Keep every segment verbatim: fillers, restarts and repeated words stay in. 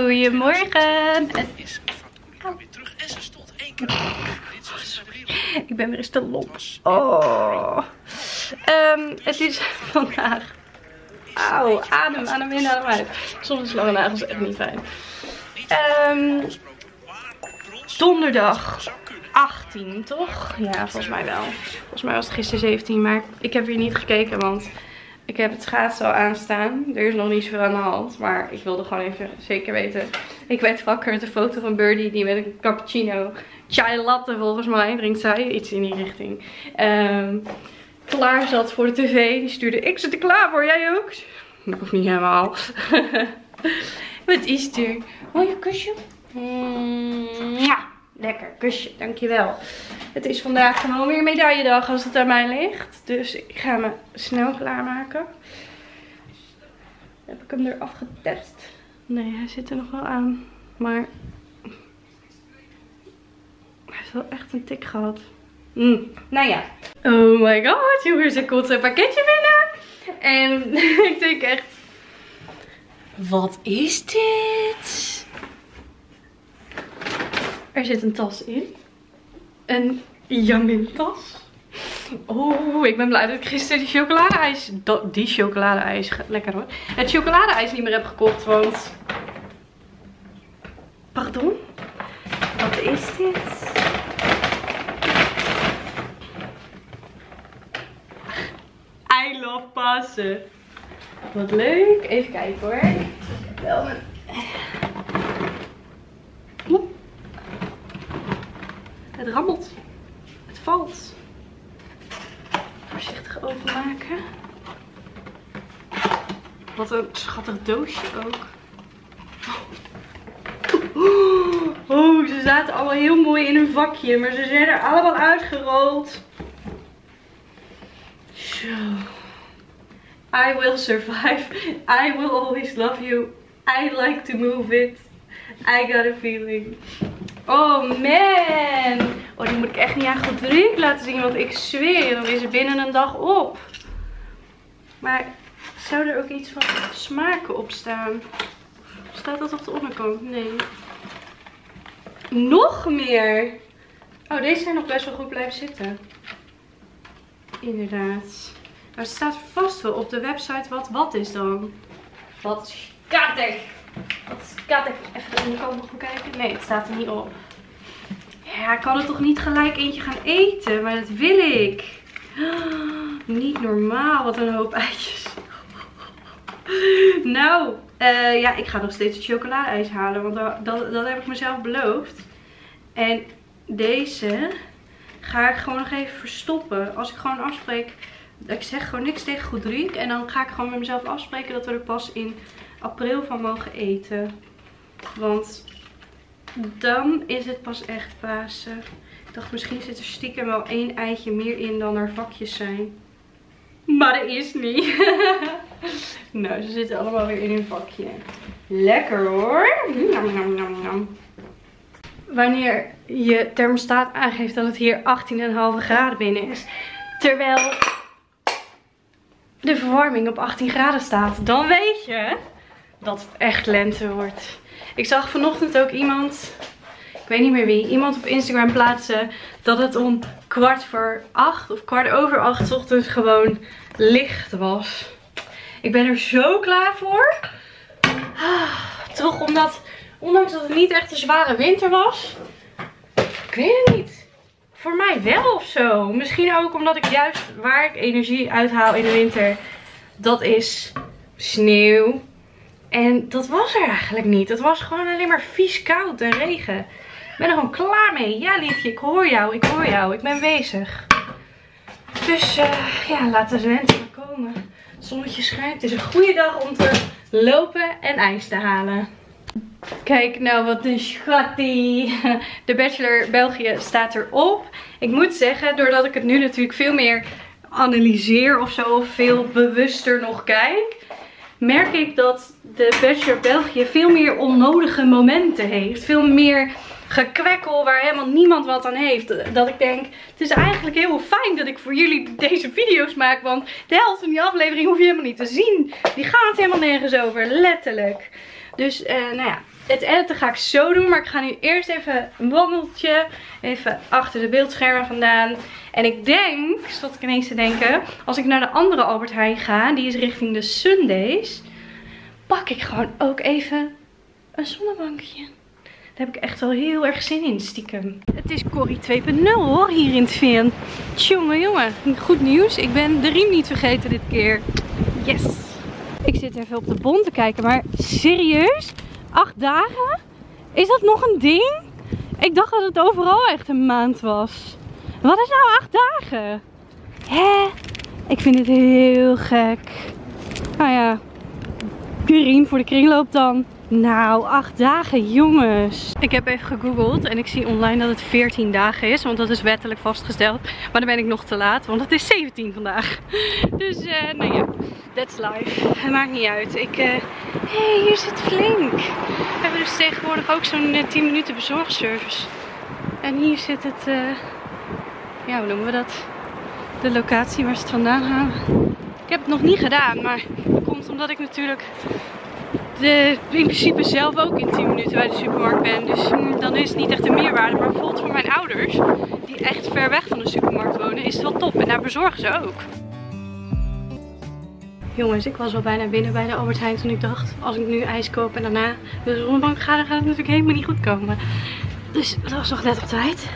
Goedemorgen. Het is vandaag weer terug en ze stond één keer op. Ik ben weer eens te lomp. Oh. Um, het is vandaag. Auw, adem, adem in, adem uit. Soms is lange nagels echt niet fijn. Um, donderdag achttien, toch? Ja, volgens mij wel. Volgens mij was het gisteren zeventien, maar ik heb weer niet gekeken, want ik heb het schaatsen al aanstaan. Er is nog niet zoveel aan de hand, maar ik wilde gewoon even zeker weten. Ik werd wakker met een foto van Birdie die met een cappuccino, chai latte volgens mij, drinkt zij, iets in die richting. Um, klaar zat voor de tv, die stuurde, ik zit er klaar voor, jij ook? Ik hoef niet helemaal. Wat is er? Mooi een kusje? Ja. Lekker, kusje, dankjewel. Het is vandaag gewoon weer medailledag als het aan mij ligt. Dus ik ga me snel klaarmaken. Heb ik hem eraf getest? Nee, hij zit er nog wel aan. Maar hij heeft wel echt een tik gehad. Mm, nou ja. Oh my god, jongens, er komt een pakketje binnen. En ik denk echt... Wat is dit? Er zit een tas in. Een jamintas. Oh, ik ben blij dat ik gisteren die chocoladeijs... Die chocoladeijs... Lekker hoor. Het chocoladeijs niet meer heb gekocht, want... Pardon? Wat is dit? I love Pasen. Wat leuk. Even kijken hoor. Ik heb wel een... Het rammelt. Het valt. Voorzichtig openmaken. Wat een schattig doosje ook. Oh, ze zaten allemaal heel mooi in een vakje. Maar ze zijn er allemaal uitgerold. Zo. I will survive. I will always love you. I like to move it. I got a feeling. Oh man, oh, die moet ik echt niet aan goed drink laten zien, want ik zweer, dan is er binnen een dag op. Maar zou er ook iets van smaken op staan? Staat dat op de onderkant? Nee. Nog meer. Oh, deze zijn nog best wel goed blijven zitten. Inderdaad. Maar het staat vast wel op de website wat wat is dan. Wat schattig. Wat kan ik even de onderkant nog bekijken? Nee, het staat er niet op. Ja, ik kan er toch niet gelijk eentje gaan eten? Maar dat wil ik. Oh, niet normaal, wat een hoop eitjes. Nou, uh, ja, ik ga nog steeds het chocoladeijs halen. Want dat, dat, dat heb ik mezelf beloofd. En deze ga ik gewoon nog even verstoppen. Als ik gewoon afspreek, ik zeg gewoon niks tegen Goedriek. En dan ga ik gewoon met mezelf afspreken dat we er pas in... april van mogen eten. Want dan is het pas echt Pasen. Ik dacht misschien zit er stiekem wel één eitje meer in dan er vakjes zijn. Maar dat is niet. Nou, ze zitten allemaal weer in hun vakje. Lekker hoor. Nam, nam, nam, nam. Wanneer je thermostaat aangeeft dat het hier achttien komma vijf graden binnen is. Terwijl de verwarming op achttien graden staat. Dan weet je... dat het echt lente wordt. Ik zag vanochtend ook iemand, ik weet niet meer wie, iemand op Instagram plaatsen dat het om kwart voor acht of kwart over acht 's ochtends gewoon licht was. Ik ben er zo klaar voor. Ah, toch omdat, ondanks dat het niet echt een zware winter was, ik weet het niet. Voor mij wel of zo. Misschien ook omdat ik juist waar ik energie uithaal in de winter, dat is sneeuw. En dat was er eigenlijk niet. Het was gewoon alleen maar vies koud en regen. Ik ben er gewoon klaar mee. Ja liefje, ik hoor jou, ik hoor jou. Ik ben bezig. Dus uh, ja, laat de lente maar komen. Het zonnetje schijnt. Het is een goede dag om te lopen en ijs te halen. Kijk nou wat een schattie. De Bachelor België staat erop. Ik moet zeggen, doordat ik het nu natuurlijk veel meer analyseer of zo. Of veel bewuster nog kijk. Merk ik dat de Bachelor België veel meer onnodige momenten heeft. Veel meer gekwekkel waar helemaal niemand wat aan heeft. Dat ik denk, het is eigenlijk heel fijn dat ik voor jullie deze video's maak. Want de helft van die aflevering hoef je helemaal niet te zien. Die gaat helemaal nergens over, letterlijk. Dus uh, nou ja, het editen ga ik zo doen. Maar ik ga nu eerst even een wandeltje. Even achter de beeldschermen vandaan. En ik denk, zat ik ineens te denken. Als ik naar de andere Albert Heijn ga. Die is richting de Sundays. Pak ik gewoon ook even een zonnebankje. Daar heb ik echt al heel erg zin in, stiekem. Het is Corrie twee punt nul hoor, hier in het Veerden. Tjonge jongen, goed nieuws. Ik ben de riem niet vergeten dit keer. Yes! Ik zit even op de bon te kijken, maar serieus? Acht dagen? Is dat nog een ding? Ik dacht dat het overal echt een maand was. Wat is nou acht dagen? Hè? Ik vind dit heel gek. Nou ja, riem voor de kringloop dan. Nou, acht dagen jongens. Ik heb even gegoogeld en ik zie online dat het veertien dagen is. Want dat is wettelijk vastgesteld. Maar dan ben ik nog te laat, want het is zeventien vandaag. Dus, uh, nou ja, that's life. Het maakt niet uit. Ik, hé, uh... hey, hier zit Flink. We hebben dus tegenwoordig ook zo'n uh, tien minuten bezorgservice. En hier zit het, uh... ja, hoe noemen we dat? De locatie waar ze het vandaan halen. Ik heb het nog niet gedaan, maar dat komt omdat ik natuurlijk... De, in principe zelf ook in tien minuten bij de supermarkt ben. Dus dan is het niet echt een meerwaarde. Maar bijvoorbeeld voor mijn ouders, die echt ver weg van de supermarkt wonen, is het wel top. En daar bezorgen ze ook. Jongens, ik was al bijna binnen bij de Albert Heijn toen ik dacht, als ik nu ijs koop en daarna de zonnebank ga, dan gaat het natuurlijk helemaal niet goed komen. Dus dat was nog net op tijd.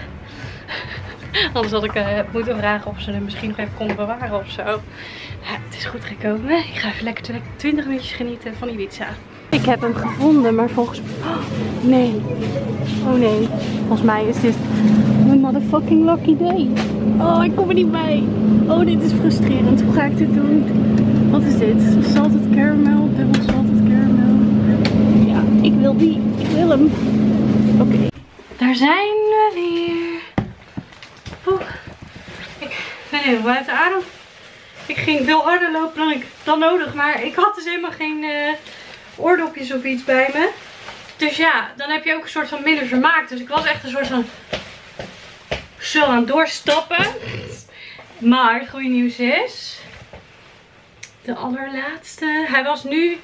Anders had ik uh, moeten vragen of ze hem misschien nog even konden bewaren of zo. Ja, het is goed gekomen. Ik ga even lekker twintig minuutjes genieten van Ibiza. Ik heb hem gevonden, maar volgens mij... Oh, nee. Oh nee. Volgens mij is dit mijn motherfucking lucky day. Oh, ik kom er niet bij. Oh, dit is frustrerend. Hoe ga ik dit doen? Wat is dit? Salted caramel, dubbel salted caramel. Ja, ik wil die. Ik wil hem. Oké. Okay. Daar zijn we weer. Oeh, ik ben even buiten adem. Ik ging veel harder lopen dan, ik, dan nodig. Maar ik had dus helemaal geen uh, oordopjes of iets bij me. Dus ja, dan heb je ook een soort van minder vermaak. Dus ik was echt een soort van zo aan het doorstappen. Maar het goede nieuws is, de allerlaatste. Hij was nu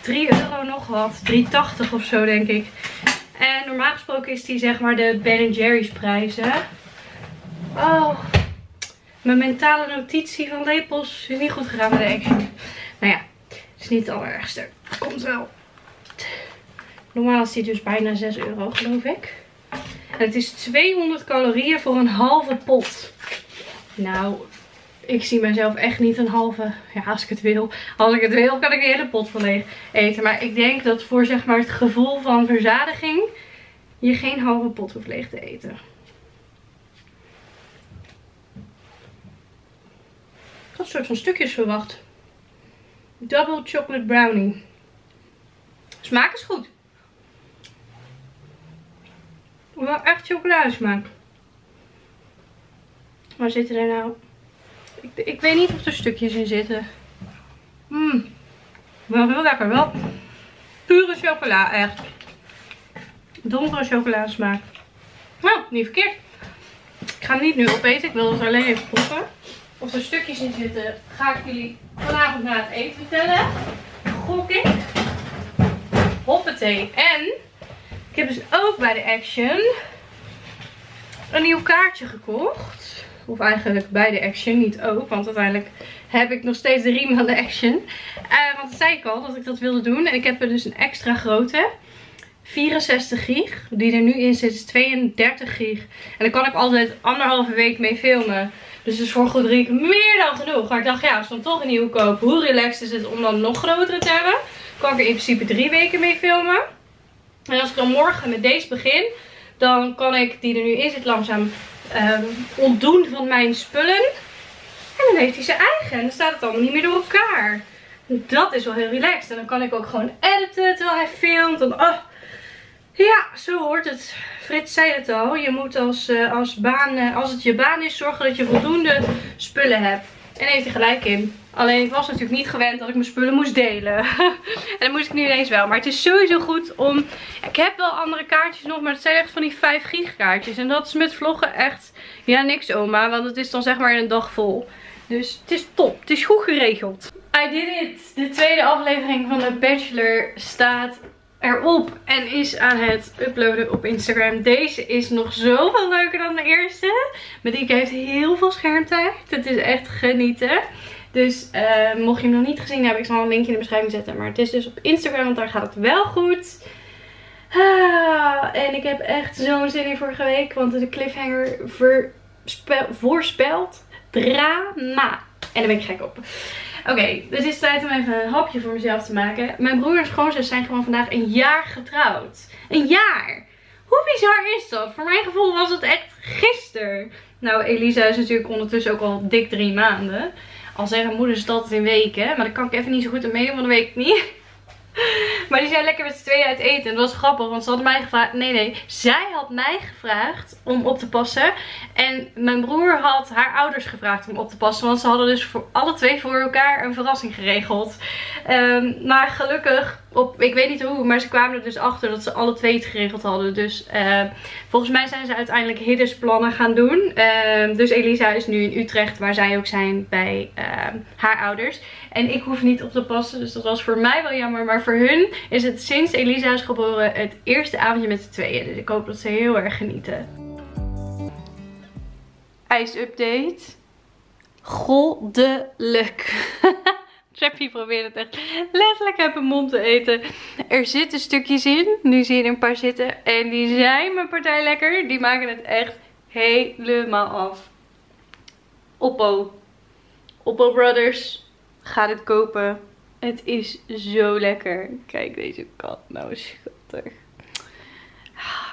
drie euro nog wat. drie tachtig of zo denk ik. En normaal gesproken is die zeg maar de Ben en Jerry's prijzen. Oh, mijn mentale notitie van lepels is niet goed gegaan met de Action. Nou ja, het is niet het allerergste. Komt wel. Normaal is die dus bijna zes euro geloof ik. En het is tweehonderd calorieën voor een halve pot. Nou, ik zie mezelf echt niet een halve... Ja, als ik het wil. Als ik het wil kan ik de hele pot van leeg eten. Maar ik denk dat voor zeg maar het gevoel van verzadiging je geen halve pot hoeft leeg te eten. Ik had een soort van stukjes verwacht. Double chocolate brownie. Smaak is goed. Wel echt chocoladesmaak. Waar zitten er nou? Ik, ik weet niet of er stukjes in zitten. Mmm. Wel heel lekker. Wel pure chocola echt. Donkere chocoladesmaak. Nou, niet verkeerd. Ik ga hem niet nu opeten. Ik wil het alleen even proeven. Of er stukjes in zitten, ga ik jullie vanavond na het eten vertellen. Gok ik. Hoppatee. En ik heb dus ook bij de Action een nieuw kaartje gekocht. Of eigenlijk bij de Action, niet ook. Want uiteindelijk heb ik nog steeds de riem aan de Action. Uh, want dat zei ik al, dat ik dat wilde doen. En ik heb er dus een extra grote. vierenzestig gig. Die er nu in zit is tweeëndertig gig. En daar kan ik altijd anderhalve week mee filmen. Dus het is voor goed riek meer dan genoeg. Maar ik dacht, ja, als we dan toch een nieuwe kopen, hoe relaxed is het om dan nog grotere te hebben? Kan ik er in principe drie weken mee filmen. En als ik dan morgen met deze begin, dan kan ik die er nu in zit langzaam um, ontdoen van mijn spullen. En dan heeft hij zijn eigen. En dan staat het allemaal niet meer door elkaar. Dat is wel heel relaxed. En dan kan ik ook gewoon editen terwijl hij filmt. En, oh. Ja, zo hoort het. Frits zei het al. Je moet als, als, baan, als het je baan is zorgen dat je voldoende spullen hebt. En heeft hij gelijk in. Alleen ik was natuurlijk niet gewend dat ik mijn spullen moest delen. En dat moest ik nu ineens wel. Maar het is sowieso goed om... Ik heb wel andere kaartjes nog, maar het zijn echt van die vijf gig kaartjes. En dat is met vloggen echt... Ja, niks oma. Want het is dan zeg maar in een dag vol. Dus het is top. Het is goed geregeld. I did it. De tweede aflevering van The Bachelor staat erop en is aan het uploaden op Instagram. Deze is nog zoveel leuker dan de eerste. Maar die heeft heel veel schermtijd. Het is echt genieten. Dus uh, mocht je hem nog niet gezien hebben, ik zal een linkje in de beschrijving zetten. Maar het is dus op Instagram, want daar gaat het wel goed. Ah, en ik heb echt zo'n zin in vorige week. Want de cliffhanger voorspelt drama. En daar ben ik gek op. Oké, okay, dus het is tijd om even een hapje voor mezelf te maken. Mijn broer en schoonzus zijn gewoon vandaag een jaar getrouwd. Een jaar! Hoe bizar is dat? Voor mijn gevoel was het echt gisteren. Nou, Elisa is natuurlijk ondertussen ook al dik drie maanden. Al zeggen moeders dat in weken. Maar daar kan ik even niet zo goed aan meedoen, want dat weet ik niet. Maar die zijn lekker met z'n tweeën uit eten. En dat was grappig, want ze hadden mij gevraagd... Nee, nee. Zij had mij gevraagd om op te passen. En mijn broer had haar ouders gevraagd om op te passen. Want ze hadden dus voor alle twee voor elkaar een verrassing geregeld. Um, maar gelukkig... Op, ik weet niet hoe, maar ze kwamen er dus achter dat ze alle twee het geregeld hadden. Dus uh, volgens mij zijn ze uiteindelijk Hiddes plannen gaan doen. Uh, dus Elisa is nu in Utrecht, waar zij ook zijn bij uh, haar ouders. En ik hoef niet op te passen, dus dat was voor mij wel jammer. Maar voor hun is het sinds Elisa is geboren het eerste avondje met z'n tweeën. Dus ik hoop dat ze heel erg genieten. IJsupdate. Goddelijk. Seppie probeert het echt letterlijk uit mijn mond te eten. Er zitten stukjes in. Nu zie je er een paar zitten. En die zijn mijn partij lekker. Die maken het echt helemaal af. Oppo. Oppo Brothers. Ga dit kopen. Het is zo lekker. Kijk deze kat. Nou, schattig.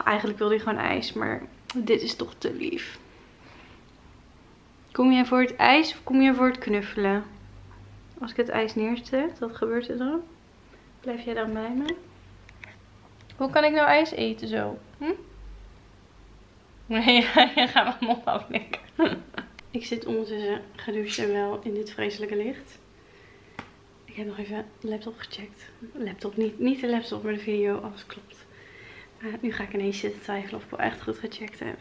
Eigenlijk wilde hij gewoon ijs. Maar dit is toch te lief. Kom jij voor het ijs of kom jij voor het knuffelen? Als ik het ijs neerzet, wat gebeurt er dan? Blijf jij dan bij me? Hoe kan ik nou ijs eten zo? Hm? Nee, je gaat mijn mond aflikken. Ik zit ondertussen gedoucht en wel in dit vreselijke licht. Ik heb nog even de laptop gecheckt. Laptop, niet, niet de laptop, maar de video, alles klopt. Uh, nu ga ik ineens zitten twijfelen of ik wel echt goed gecheckt heb.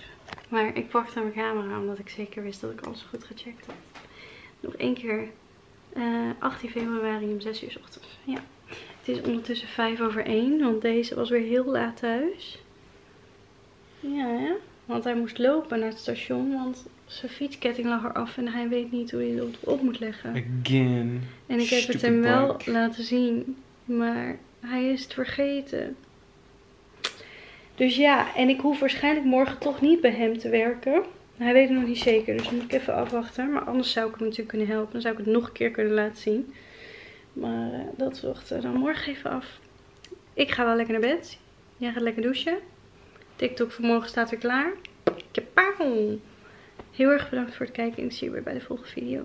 Maar ik pakte mijn camera omdat ik zeker wist dat ik alles goed gecheckt had. Nog één keer... Uh, achttien februari om zes uur 's ochtends. Ja. Het is ondertussen vijf over één. Want deze was weer heel laat thuis. Ja, hè? Want hij moest lopen naar het station. Want zijn fietsketting lag eraf. En hij weet niet hoe hij het op moet leggen. Again. En ik heb het hem wel laten zien. Maar hij is het vergeten. Dus ja. En ik hoef waarschijnlijk morgen toch niet bij hem te werken. Hij weet het nog niet zeker, dus moet ik even afwachten. Maar anders zou ik hem natuurlijk kunnen helpen. Dan zou ik het nog een keer kunnen laten zien. Maar uh, dat wachten we dan morgen even af. Ik ga wel lekker naar bed. Jij gaat lekker douchen. TikTok vanmorgen staat weer klaar. Heel erg bedankt voor het kijken en ik zie je weer bij de volgende video.